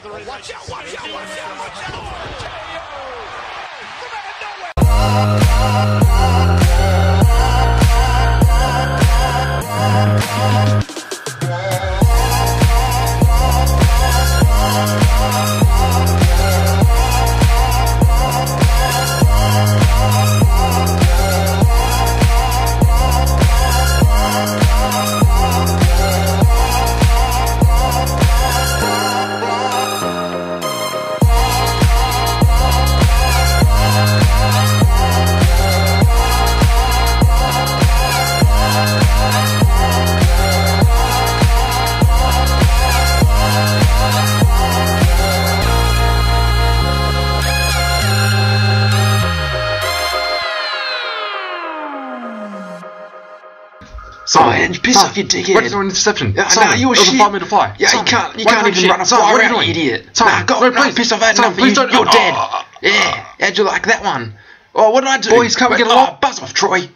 slithering. Watch out, watch out, watch out, watch out. From out of nowhere. Piss off, you dickhead. Right to an interception. Yeah, Simon, it was a 5 meter fly. Yeah, Simon, you can't even run a fly. What are you doing? Idiot. Simon, go, no, piss off, that nothing. You're dead. Yeah, how'd you like that one? Oh, what did I do? Boys, come and get a lot. Buzz off, Troy.